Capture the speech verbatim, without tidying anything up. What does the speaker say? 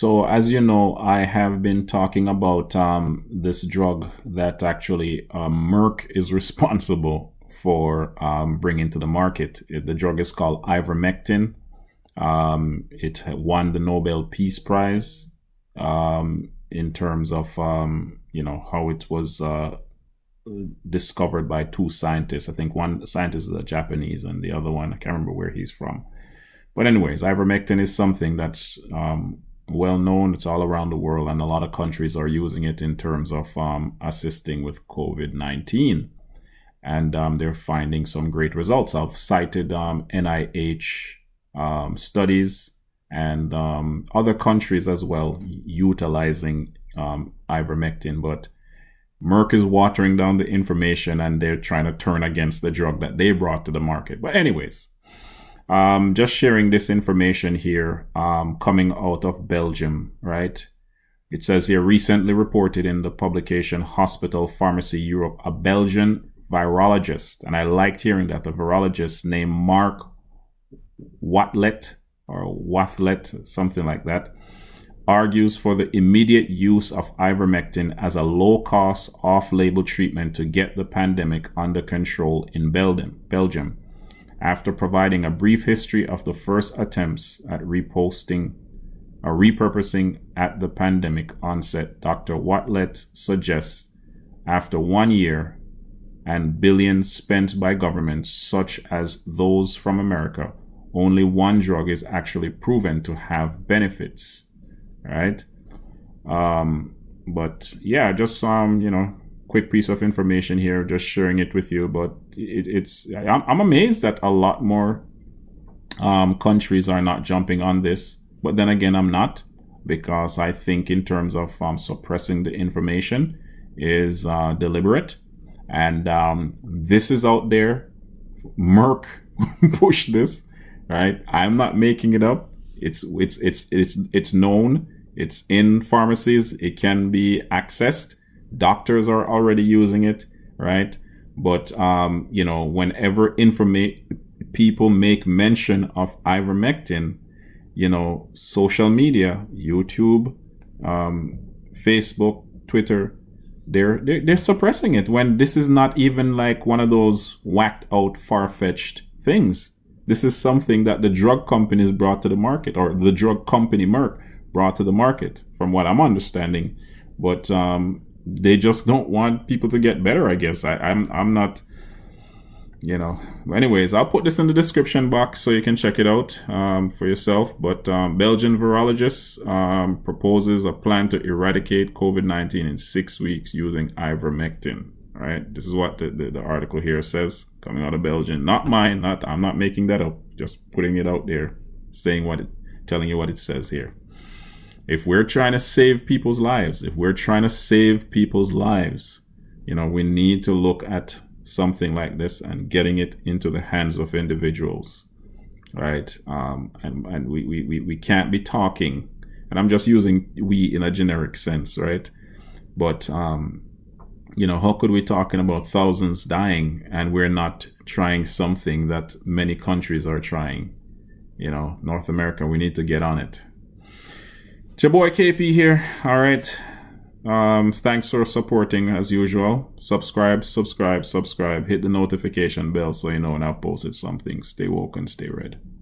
So as you know, I have been talking about um, this drug that actually uh, Merck is responsible for um, bringing to the market. The drug is called ivermectin. Um, it won the Nobel Peace Prize um, in terms of, um, you know, how it was uh, discovered by two scientists. I think one scientist is a Japanese and the other one, I can't remember where he's from. But anyways, ivermectin is something that's um, well known. It's all around the world, and a lot of countries are using it in terms of um, assisting with COVID nineteen. And um, they're finding some great results. I've cited um, N I H um, studies and um, other countries as well utilizing um, ivermectin, but Merck is watering down the information and they're trying to turn against the drug that they brought to the market. But anyways, um, just sharing this information here um, coming out of Belgium, right? It says here, recently reported in the publication Hospital Pharmacy Europe, a Belgian virologist, and I liked hearing that, the virologist named Marc Wathelet or Wathelet, something like that, argues for the immediate use of ivermectin as a low-cost, off-label treatment to get the pandemic under control in Belgium, Belgium, after providing a brief history of the first attempts at reposting or repurposing at the pandemic onset. Doctor Wathelet suggests after one year and billions spent by governments such as those from America, only one drug is actually proven to have benefits, right? Um, but yeah, just some, you know, quick piece of information here, just sharing it with you. But it, it's, I'm, I'm amazed that a lot more um, countries are not jumping on this. But then again, I'm not, because I think in terms of um, suppressing the information is uh, deliberate. And um, this is out there. Merck pushed this, right? I'm not making it up. It's it's it's it's it's known. It's in pharmacies. It can be accessed. Doctors are already using it, right? But um, you know, whenever informa- people make mention of ivermectin, you know, social media, YouTube, um, Facebook, Twitter, They're, they're, they're suppressing it, when this is not even like one of those whacked out, far-fetched things. This is something that the drug companies brought to the market, or the drug company Merck brought to the market, from what I'm understanding. But um, they just don't want people to get better, I guess. I, I'm, I'm not, you know. Anyways, I'll put this in the description box so you can check it out um, for yourself. But um, Belgian virologist um, proposes a plan to eradicate COVID nineteen in six weeks using ivermectin. All right, this is what the, the, the article here says, coming out of Belgium. Not mine. Not I'm not making that up. Just putting it out there, saying what it, telling you what it says here. If we're trying to save people's lives, if we're trying to save people's lives, you know, we need to look at something like this and getting it into the hands of individuals, right? Um, and and we, we, we can't be talking, and I'm just using we in a generic sense, right? But, um, you know, how could we talking about thousands dying and we're not trying something that many countries are trying? You know, North America, we need to get on it. It's your boy K P here, all right? Um, thanks for supporting as usual. Subscribe, subscribe, subscribe. Hit the notification bell so you know when I've posted something. Stay woke and stay red.